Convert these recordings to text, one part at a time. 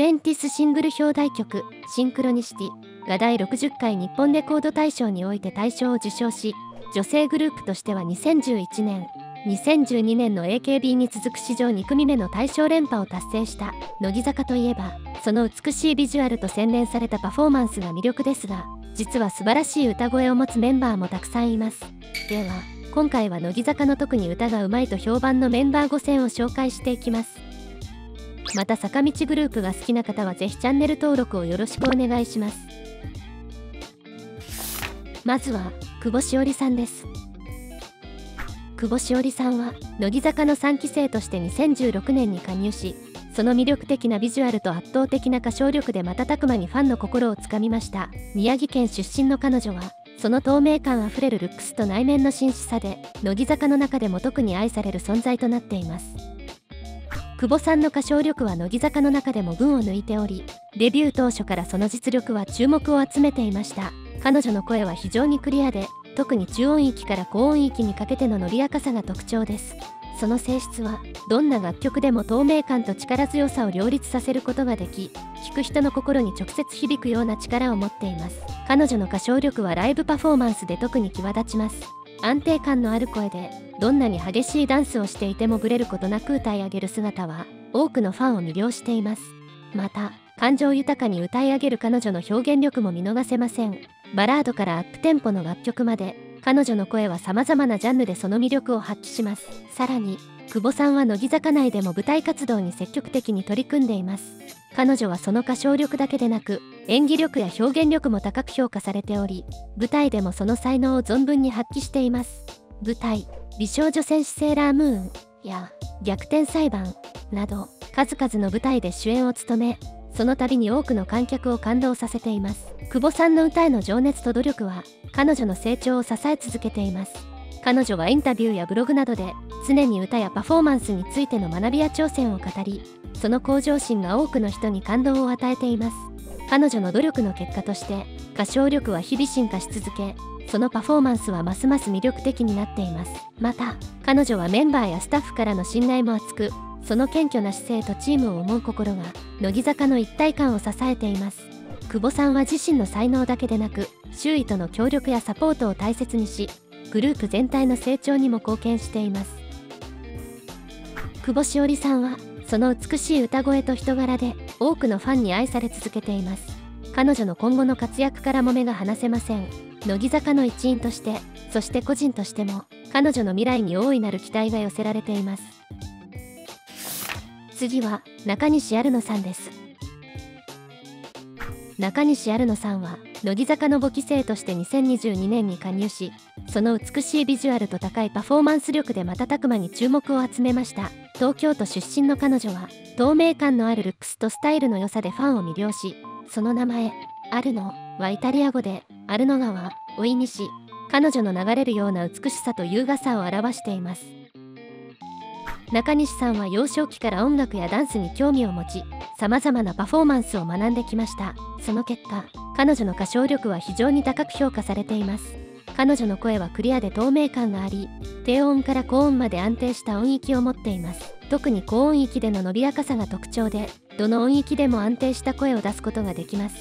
20th シングル表題曲「シンクロニシティ」が第60回日本レコード大賞において大賞を受賞し、女性グループとしては2011年、2012年の AKB に続く史上2組目の大賞連覇を達成した乃木坂といえば、その美しいビジュアルと洗練されたパフォーマンスが魅力ですが、実は素晴らしい歌声を持つメンバーもたくさんいます。では今回は乃木坂の特に歌がうまいと評判のメンバー5選を紹介していきます。また坂道グループが好きな方はぜひチャンネル登録をよろしくお願いします。まずは久保史緒里さんです。久保史緒里さんは乃木坂の3期生として2016年に加入し、その魅力的なビジュアルと圧倒的な歌唱力で瞬く間にファンの心をつかみました。宮城県出身の彼女はその透明感あふれるルックスと内面の真摯さで、乃木坂の中でも特に愛される存在となっています。久保さんの歌唱力は乃木坂の中でも群を抜いており、デビュー当初からその実力は注目を集めていました。彼女の声は非常にクリアで、特に中音域から高音域にかけての伸びやかさが特徴です。その性質はどんな楽曲でも透明感と力強さを両立させることができ、聴く人の心に直接響くような力を持っています。彼女の歌唱力はライブパフォーマンスで特に際立ちます。安定感のある声で、どんなに激しいダンスをしていてもブレることなく歌い上げる姿は多くのファンを魅了しています。また感情豊かに歌い上げる彼女の表現力も見逃せません。バラードからアップテンポの楽曲まで、彼女の声は様々なジャンルでその魅力を発揮します。さらに久保さんは乃木坂内でも舞台活動に積極的に取り組んでいます。彼女はその歌唱力だけでなく、演技力や表現力も高く評価されており、舞台でもその才能を存分に発揮しています。舞台「美少女戦士セーラームーン」や「逆転裁判」など数々の舞台で主演を務め、その度に多くの観客を感動させています。久保さんの歌への情熱と努力は彼女の成長を支え続けています。彼女はインタビューやブログなどで常に歌やパフォーマンスについての学びや挑戦を語り、その向上心が多くの人に感動を与えています。彼女の努力の結果として歌唱力は日々進化し続け、そのパフォーマンスはますます魅力的になっています。また彼女はメンバーやスタッフからの信頼も厚く、その謙虚な姿勢とチームを思う心が乃木坂の一体感を支えています。久保さんは自身の才能だけでなく、周囲との協力やサポートを大切にし、グループ全体の成長にも貢献しています。久保史緒里さんはその美しい歌声と人柄で多くのファンに愛され続けています。彼女の今後の活躍からも目が離せません。乃木坂の一員として、そして個人としても彼女の未来に大いなる期待が寄せられています。次は中西アルノさんです。中西アルノさんは乃木坂の5期生として2022年に加入し、その美しいビジュアルと高いパフォーマンス力で瞬く間に注目を集めました。東京都出身の彼女は透明感のあるルックスとスタイルの良さでファンを魅了し、その名前アルノはイタリア語でアルノ川を意味し、彼女の流れるような美しさと優雅さを表しています。中西さんは幼少期から音楽やダンスに興味を持ち、さまざまなパフォーマンスを学んできました。その結果、彼女の歌唱力は非常に高く評価されています。彼女の声はクリアで透明感があり、低音から高音まで安定した音域を持っています。特に高音域での伸びやかさが特徴で、どの音域でも安定した声を出すことができます。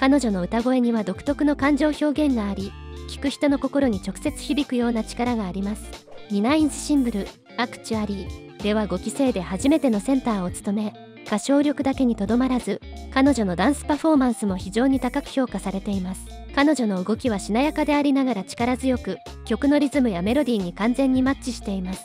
彼女の歌声には独特の感情表現があり、聴く人の心に直接響くような力があります。9thシングル「アクチュアリー」では5期生で初めてのセンターを務め、歌唱力だけにとどまらず、彼女のダンスパフォーマンスも非常に高く評価されています。彼女の動きはしなやかでありながら力強く、曲のリズムやメロディーに完全にマッチしています。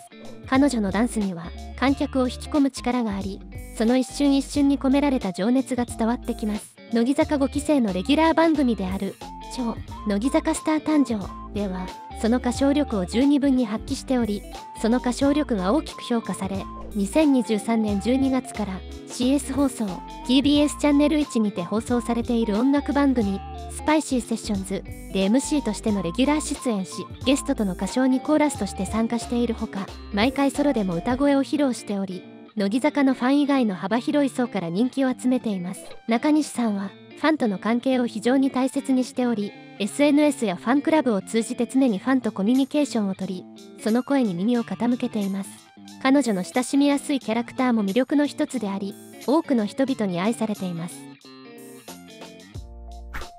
彼女のダンスには観客を引き込む力があり、その一瞬一瞬に込められた情熱が伝わってきます。乃木坂5期生のレギュラー番組である「超乃木坂スター誕生」ではその歌唱力を十二分に発揮しており、その歌唱力が大きく評価され、2023年12月から CS 放送 TBS チャンネル1にて放送されている音楽番組「Spicy Sessions」で MC としてのレギュラー出演し、ゲストとの歌唱にコーラスとして参加しているほか、毎回ソロでも歌声を披露しており、乃木坂のファン以外の幅広い層から人気を集めています。中西さんはファンとの関係を非常に大切にしており、SNS やファンクラブを通じて常にファンとコミュニケーションをとり、その声に耳を傾けています。彼女の親しみやすいキャラクターも魅力の一つであり、多くの人々に愛されています。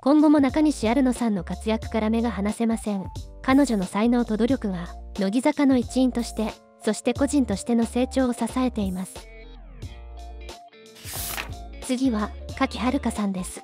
今後も中西アルノさんの活躍から目が離せません。彼女の才能と努力は乃木坂の一員として、そして個人としての成長を支えています。次は柿遥香さんです。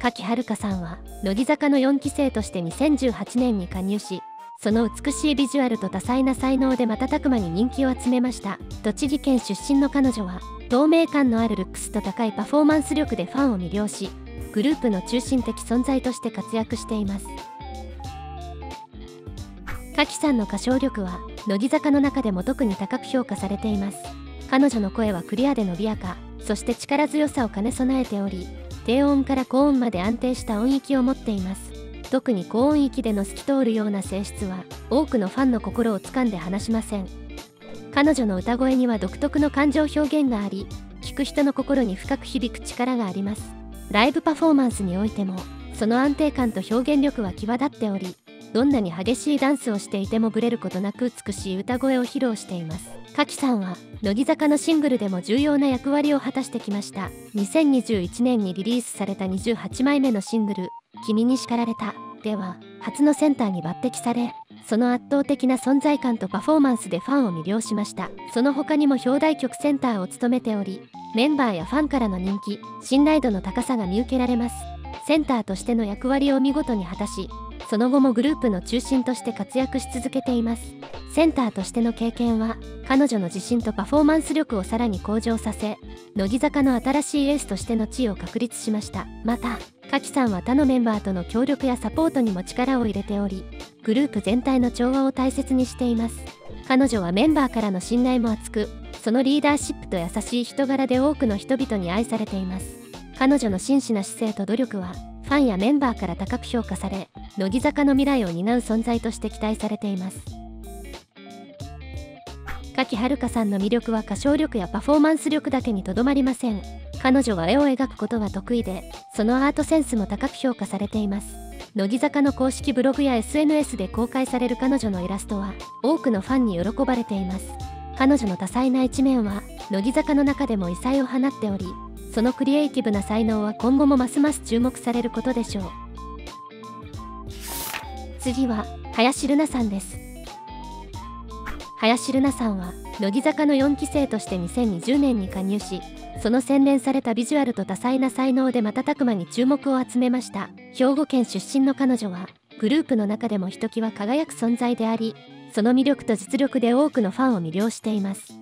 柿遥香さんは乃木坂の4期生として2018年に加入し、その美しいビジュアルと多彩な才能で瞬く間に人気を集めました。栃木県出身の彼女は透明感のあるルックスと高いパフォーマンス力でファンを魅了し、グループの中心的存在として活躍しています。柿さんの歌唱力は乃木坂の中でも特に高く評価されています。彼女の声はクリアで伸びやか、そして力強さを兼ね備えており、低音から高音まで安定した音域を持っています。特に高音域での透き通るような性質は多くのファンの心を掴んで離しません。彼女の歌声には独特の感情表現があり、聴く人の心に深く響く力があります。ライブパフォーマンスにおいてもその安定感と表現力は際立っており、どんなに激しいダンスをしていてもブレることなく美しい歌声を披露しています。柿さんは乃木坂のシングルでも重要な役割を果たしてきました。2021年にリリースされた28枚目のシングル「君に叱られた」では初のセンターに抜擢され、その圧倒的な存在感とパフォーマンスでファンを魅了しました。その他にも表題曲センターを務めており、メンバーやファンからの人気、信頼度の高さが見受けられます。センターとしての役割を見事に果たし、その後もグループの中心として活躍し続けています。センターとしての経験は彼女の自信とパフォーマンス力をさらに向上させ、乃木坂の新しいエースとしての地位を確立しました。また柿さんは他のメンバーとの協力やサポートにも力を入れており、グループ全体の調和を大切にしています。彼女はメンバーからの信頼も厚く、そのリーダーシップと優しい人柄で多くの人々に愛されています。彼女の真摯な姿勢と努力はファンやメンバーから高く評価され、乃木坂の未来を担う存在として期待されています。柿遥香さんの魅力は歌唱力やパフォーマンス力だけにとどまりません。彼女は絵を描くことが得意で、そのアートセンスも高く評価されています。乃木坂の公式ブログや SNS で公開される彼女のイラストは多くのファンに喜ばれています。彼女の多彩な一面は乃木坂の中でも異彩を放っており、そのクリエイティブな才能は今後もますます注目されることでしょう。次は林瑠奈さんです。林瑠奈さんは乃木坂の4期生として2020年に加入し、その洗練されたビジュアルと多彩な才能で瞬く間に注目を集めました。兵庫県出身の彼女はグループの中でもひときわ輝く存在であり、その魅力と実力で多くのファンを魅了しています。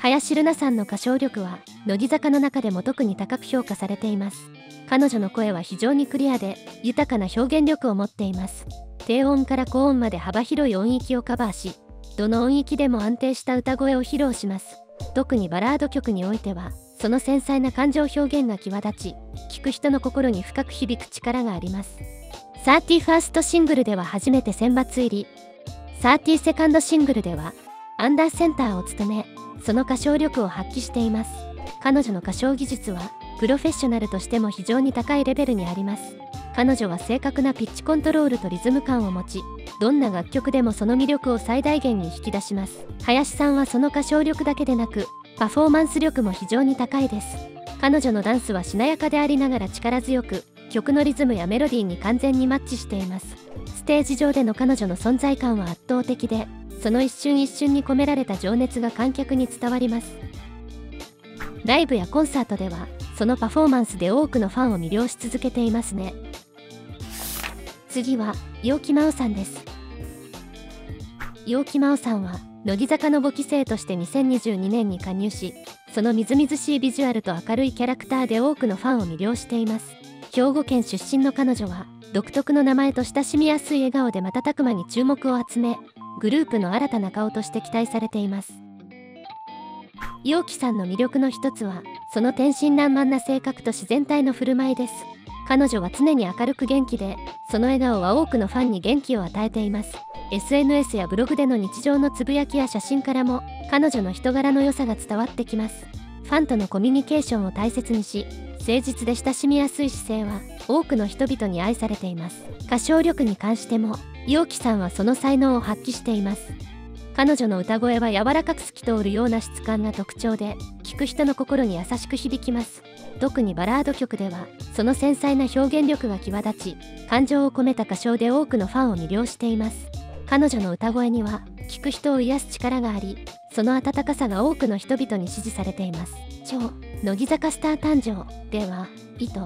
林瑠奈さんの歌唱力は乃木坂の中でも特に高く評価されています。彼女の声は非常にクリアで豊かな表現力を持っています。低音から高音まで幅広い音域をカバーし、どの音域でも安定した歌声を披露します。特にバラード曲においてはその繊細な感情表現が際立ち、聴く人の心に深く響く力があります。31st シングルでは初めて選抜入り、32nd シングルではアンダーセンターを務め、その歌唱力を発揮しています。彼女の歌唱技術はプロフェッショナルとしても非常に高いレベルにあります。彼女は正確なピッチコントロールとリズム感を持ち、どんな楽曲でもその魅力を最大限に引き出します。林さんはその歌唱力だけでなくパフォーマンス力も非常に高いです。彼女のダンスはしなやかでありながら力強く、曲のリズムやメロディーに完全にマッチしています。ステージ上での彼女の存在感は圧倒的で、その一瞬一瞬に込められた情熱が観客に伝わります。ライブやコンサートではそのパフォーマンスで多くのファンを魅了し続けていますね。次は陽木真央さんです。陽木真央さんは乃木坂の5期生として2022年に加入し、そのみずみずしいビジュアルと明るいキャラクターで多くのファンを魅了しています。兵庫県出身の彼女は独特の名前と親しみやすい笑顔で瞬く間に注目を集め、グループの新たな顔として期待されています。陽木さんの魅力の一つはその天真爛漫な性格と自然体の振る舞いです。彼女は常に明るく元気で、その笑顔は多くのファンに元気を与えています。 SNS やブログでの日常のつぶやきや写真からも彼女の人柄の良さが伝わってきます。ファンとのコミュニケーションを大切にし、誠実で親しみやすい姿勢は多くの人々に愛されています。歌唱力に関しても陽木さんはその才能を発揮しています。彼女の歌声は柔らかく透き通るような質感が特徴で、聴く人の心に優しく響きます。特にバラード曲では、その繊細な表現力が際立ち、感情を込めた歌唱で多くのファンを魅了しています。彼女の歌声には、聴く人を癒す力があり、その温かさが多くの人々に支持されています。乃木坂スター誕生では、糸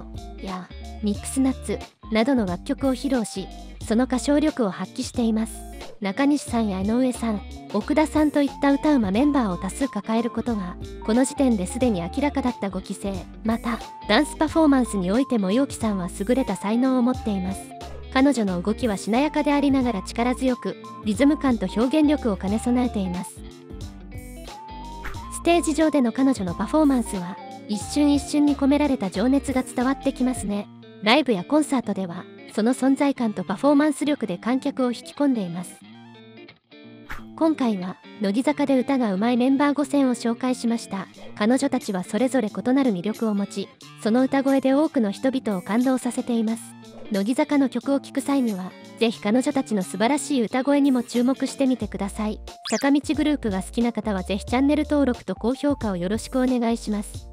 やミックスナッツなどの楽曲を披露し、その歌唱力を発揮しています。中西さんや江上さん、奥田さんといった歌うまメンバーを多数抱えることが、この時点ですでに明らかだった5期生。また、ダンスパフォーマンスにおいても陽希さんは優れた才能を持っています。彼女の動きはしなやかでありながら力強く、リズム感と表現力を兼ね備えています。ステージ上での彼女のパフォーマンスは、一瞬一瞬に込められた情熱が伝わってきますね。ライブやコンサートでは、その存在感とパフォーマンス力で観客を引き込んでいます。今回は、乃木坂で歌がうまいメンバー5選を紹介しました。彼女たちはそれぞれ異なる魅力を持ち、その歌声で多くの人々を感動させています。乃木坂の曲を聴く際には、ぜひ彼女たちの素晴らしい歌声にも注目してみてください。坂道グループが好きな方はぜひチャンネル登録と高評価をよろしくお願いします。